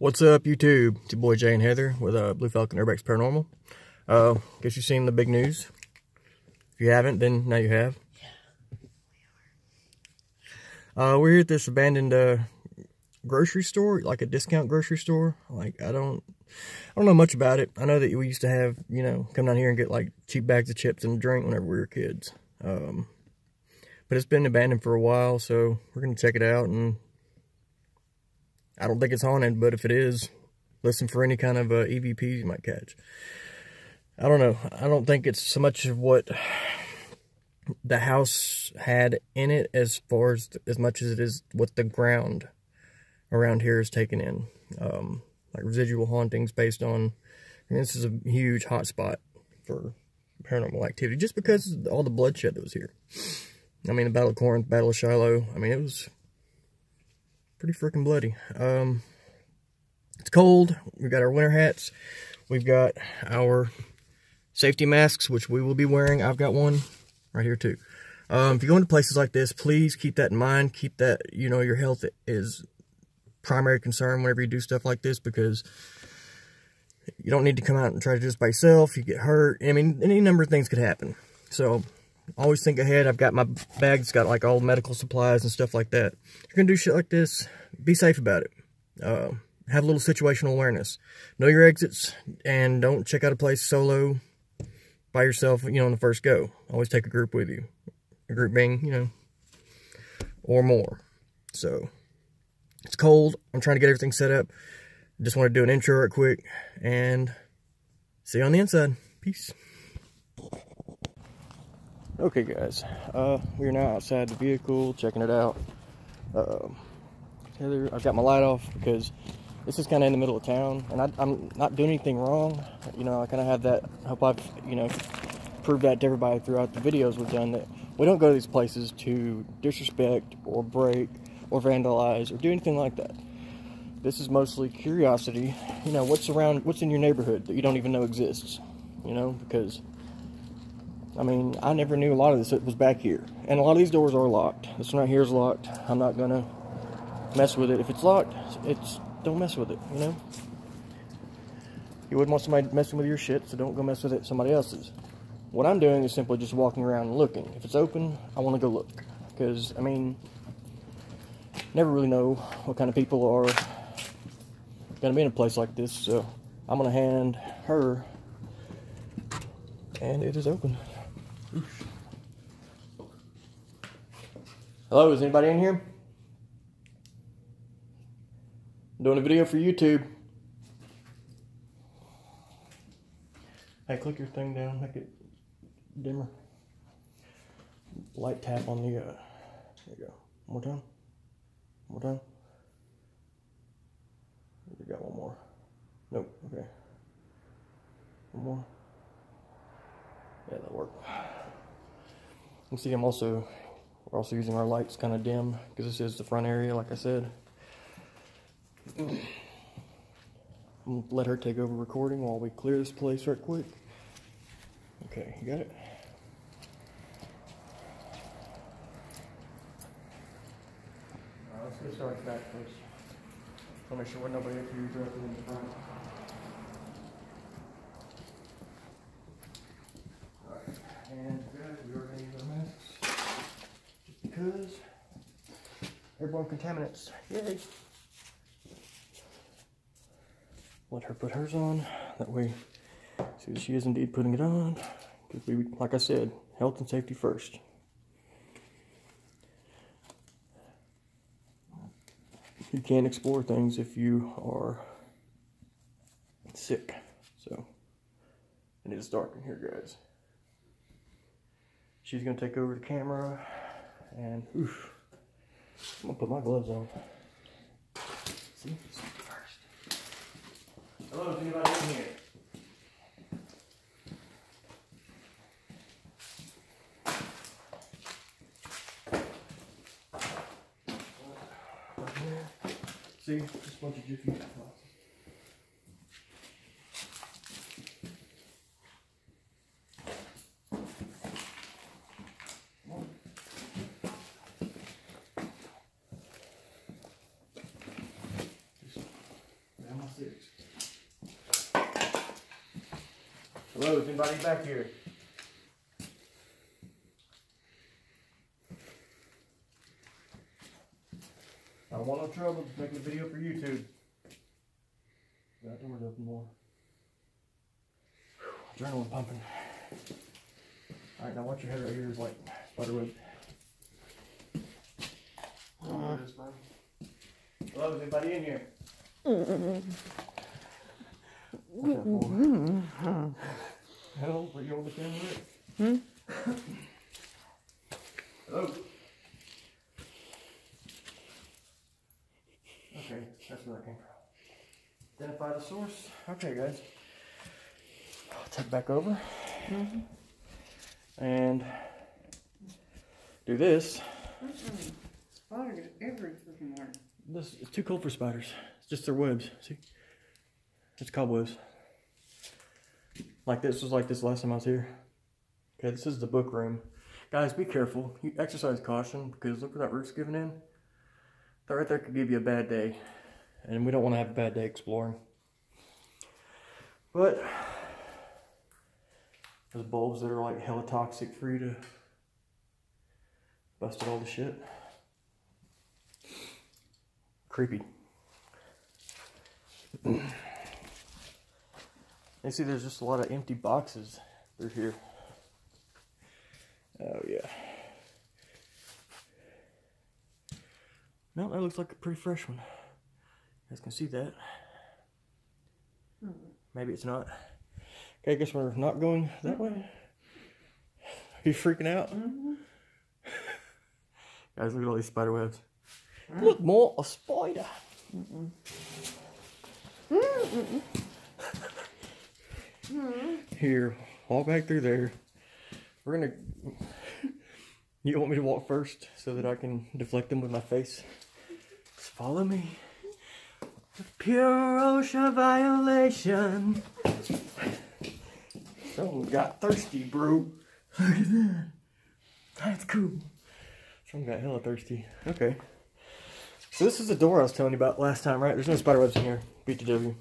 What's up, YouTube? It's your boy Jay and Heather with Blue Falcon Urbex Paranormal. Guess you've seen the big news. If you haven't, then now you have. Yeah, we are. We're here at this abandoned grocery store, like a discount grocery store. Like I don't know much about it. I know that we used to have, you know, come down here and get like cheap bags of chips and a drink whenever we were kids. But it's been abandoned for a while, so we're gonna check it out and. I don't think it's haunted, but if it is, listen for any kind of EVPs you might catch. I don't know. I don't think it's so much of what the house had in it as far as much as it is what the ground around here is taken in. Like residual hauntings based on, I mean, this is a huge hotspot for paranormal activity just because of all the bloodshed that was here. I mean, the Battle of Corinth, Battle of Shiloh, I mean, it was pretty freaking bloody. It's cold. We've got our winter hats. We've got our safety masks, which we will be wearing. I've got one right here too. If you go into places like this, please keep that in mind. Keep that, you know, your health is primary concern whenever you do stuff like this, because you don't need to come out and try to do this by yourself. You get hurt. I mean, any number of things could happen. So always think ahead. I've got my bag that's got like all medical supplies and stuff like that. If you're going to do shit like this, be safe about it. Have a little situational awareness. Know your exits and don't check out a place solo by yourself, you know, on the first go. Always take a group with you. A group being, you know, or more. So, it's cold. I'm trying to get everything set up. Just want to do an intro right quick and see you on the inside. Peace. Okay guys, we are now outside the vehicle, checking it out. Heather, I've got my light off because this is kind of in the middle of town, and I'm not doing anything wrong. You know, I kind of have that, hope I've, you know, proved that to everybody throughout the videos we've done, that we don't go to these places to disrespect or break or vandalize or do anything like that. This is mostly curiosity, you know, what's around, what's in your neighborhood that you don't even know exists, you know, because I mean, I never knew a lot of this. It was back here. And a lot of these doors are locked. This one right here is locked. I'm not going to mess with it. If it's locked, don't mess with it, you know? You wouldn't want somebody messing with your shit, so don't go mess with it somebody else's. What I'm doing is simply just walking around and looking. If it's open, I want to go look. Because, I mean, never really know what kind of people are going to be in a place like this. So I'm going to hand her, and it is open. Oof. Hello, is anybody in here? I'm doing a video for YouTube. Hey, click your thing down, make it dimmer. Light tap on the, there you go. One more time. One more time. You got one more. Nope, okay. One more. Yeah, that'll work. You can see we're also using our lights kind of dim because this is the front area, like I said. I'm gonna let her take over recording while we clear this place right quick. Okay, you got it? All right, let's get started back first. I'll make sure we're nobody up here directly in the front. And we are going to use our masks just because airborne contaminants. Yay! Let her put hers on. That way, see that she is indeed putting it on. Because we, like I said, health and safety first. You can't explore things if you are sick. So, and it is dark in here, guys. She's gonna take over the camera, and oof, I'm gonna put my gloves on. See, first. Hello, is anybody in here? Right here. See, just a bunch of Jiffy Lip gloss. Hello, is anybody back here? I don't want no trouble, just making a video for YouTube. That door's open more. Whew, adrenaline pumping. Alright, now watch your head right here is like spiderweb. Hello, is anybody in here? Hell, were you on the camera? Hmm? Hello? Okay, that's where I came from. Identify the source. Okay, guys. I'll tip back over. And do this. Spider gets every freaking morning. This is too cold for spiders. It's just their webs. See? It's cobwebs. Like this was like this last time I was here. Okay, this is the book room. Guys, be careful. You exercise caution because look where that root's giving in. That right there could give you a bad day, and we don't want to have a bad day exploring. But there's bulbs that are like hella toxic for you to bust all the shit. Creepy. You see there's just a lot of empty boxes through here. Oh yeah. No, that looks like a pretty fresh one. You guys can see that. Maybe it's not. Okay, I guess we're not going that way. Are you freaking out? Guys, look at all these spider webs. Look more, a spider. Here, walk back through there. We're gonna... You want me to walk first so that I can deflect them with my face? Just follow me. The pure ocean violation. Someone got thirsty, bro. Look at that. That's cool. Someone got hella thirsty. Okay. So this is the door I was telling you about last time, right? There's no spider webs in here. BTW.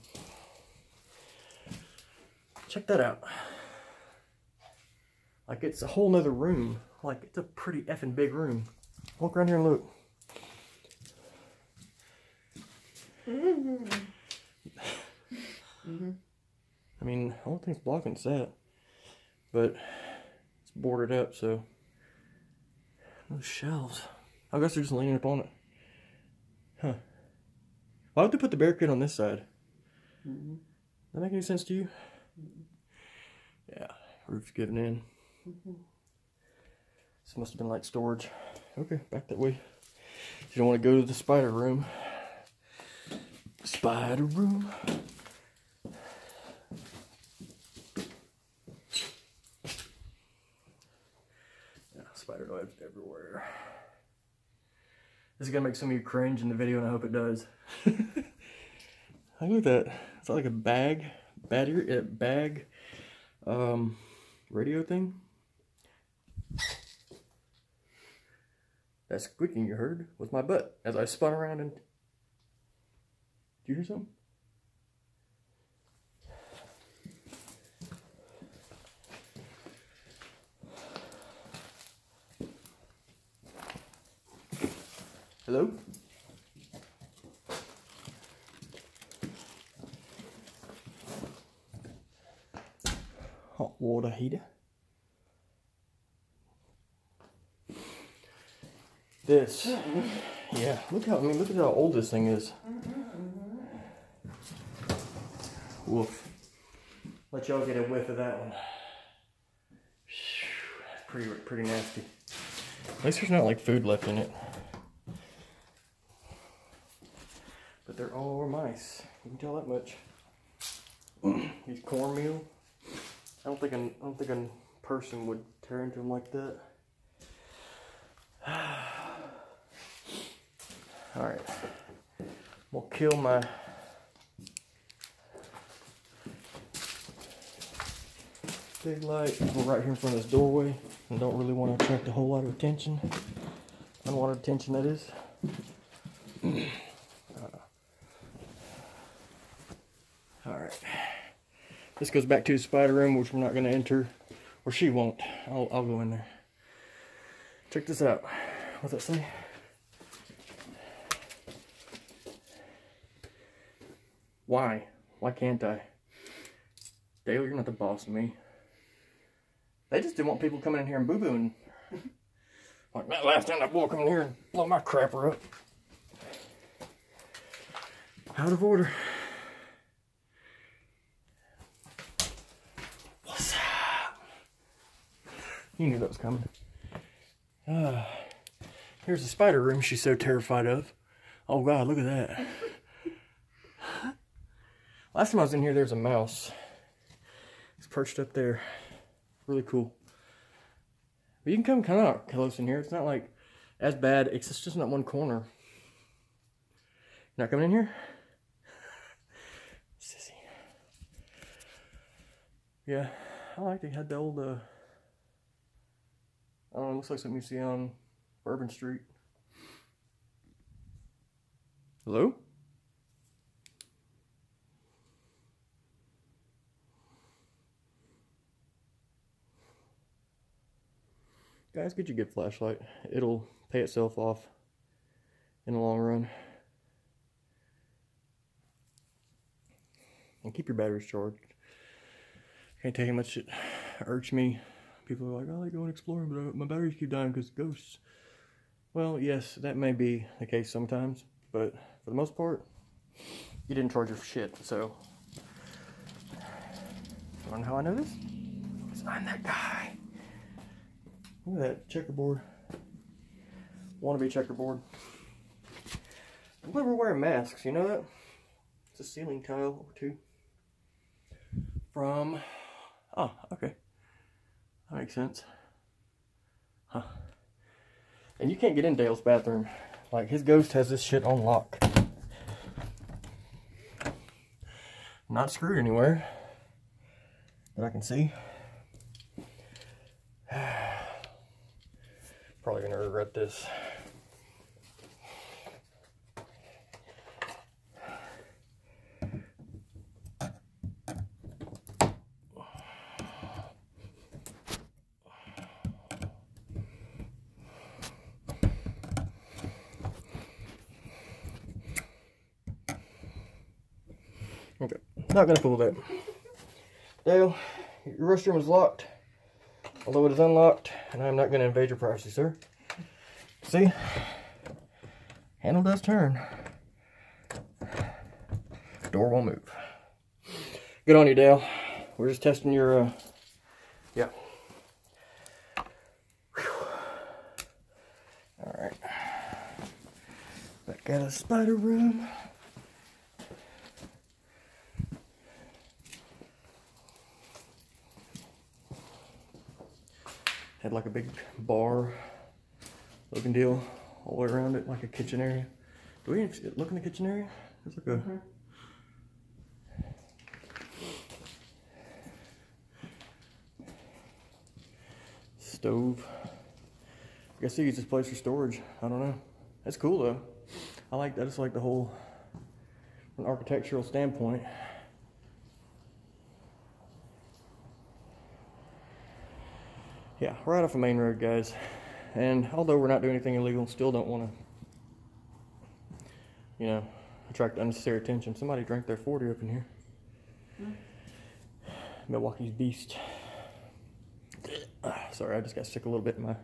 Check that out. Like it's a whole nother room. Like it's a pretty effing big room. Walk around here and look. I mean, I don't think it's blocking that, but it's boarded up, so those shelves. I guess they're just leaning up on it. Huh? Why would they put the barricade on this side? Does that make any sense to you? Yeah, roof's giving in. This must have been like storage. Okay, back that way. You don't want to go to the spider room. Spider room. Yeah, spider webs everywhere. This is going to make some of you cringe in the video, and I hope it does. Look at that. It's like a bag radio thing. That squeaking you heard was my butt as I spun around and... Did you hear something? Hello? Hot water heater. This, yeah, look how, I mean, look at how old this thing is. Woof. Let y'all get a whiff of that one. That's pretty nasty. At least there's not like food left in it. But they're all mice, you can tell that much. These cornmeal, I don't think a person would tear into them like that. Alright, we'll kill my... big light. We're right here in front of this doorway. I don't really want to attract a whole lot of attention. Unwanted attention, that is. Alright, This goes back to the spider room, which we're not going to enter. Or she won't. I'll go in there. Check this out. What's that say? Why? Why can't I? Dale, you're not the boss of me. They just didn't want people coming in here and boo-booing. Like that last time that boy come in here and blow my crapper up. Out of order. What's up? You knew that was coming. Here's the spider room she's so terrified of. Oh God, look at that. Last time I was in here, there was a mouse. It's perched up there. Really cool. But you can come kind of close in here. It's not like as bad. It's just not one corner. Not coming in here? Sissy. Yeah, I like they had the old, I don't know, it looks like something you see on Bourbon Street. Hello? Guys, get you a good flashlight. It'll pay itself off in the long run. And keep your batteries charged. Can't tell you how much it irks me. People are like, I like going exploring, but my batteries keep dying because ghosts. Well, yes, that may be the case sometimes, but for the most part, you didn't charge your shit, so. You wanna know how I know this? Because I'm that guy. Look at that checkerboard. Wannabe checkerboard. I'm glad we're wearing masks, you know that? It's a ceiling tile or two. From, oh, okay. That makes sense. Huh. And you can't get in Dale's bathroom. Like, his ghost has this shit on lock. Not screwed anywhere that I can see. Probably gonna regret this. Okay, not gonna pull that. Dale, your restroom is locked. Although it is unlocked, and I'm not going to invade your privacy, sir. See? Handle does turn. Door won't move. Good on you, Dale. We're just testing your, yeah. Alright. Back out of the spider room. Had like a big bar looking deal all the way around it, like a kitchen area. Do we even look in the kitchen area? There's like a... Mm-hmm. Stove. I guess they use this place for storage. I don't know. That's cool though. I like that. I just like the whole, from an architectural standpoint. Yeah, right off the main road, guys. And although we're not doing anything illegal, still don't want to, you know, attract unnecessary attention. Somebody drank their 40 up in here. Mm. Milwaukee's Beast. Sorry, I just got sick a little bit in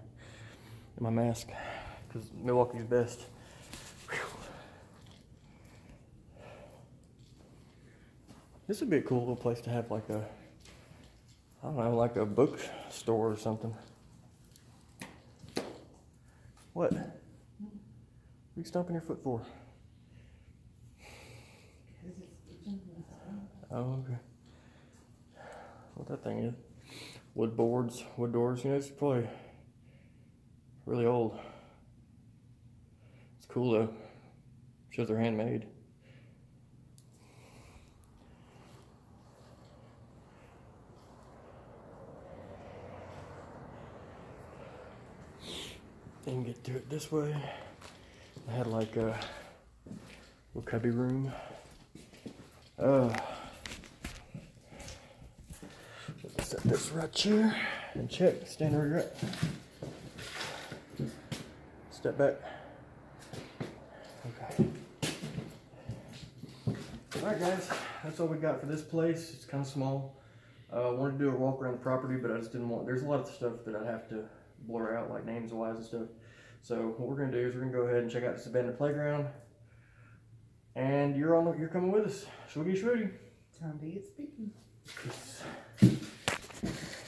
my mask because Milwaukee's Best. Whew. This would be a cool little place to have like a, I don't know, like a bookstore or something. What? What are you stomping your foot for? Because it's itching. Oh, okay. What that thing is. Wood boards, wood doors. You know, it's probably really old. It's cool though. Shows they're handmade. And get through it this way. I had like a little cubby room. this right here and check, stand where you're at. Step back. Okay. All right, guys, that's all we got for this place. It's kind of small. I wanted to do a walk around the property, but I just didn't want, there's a lot of stuff that I'd have to blur out, like names wise and stuff. So what we're gonna do is we're gonna go ahead and check out this abandoned playground. And you're coming with us. Shooty shooty. Zombie is speaking. Peace.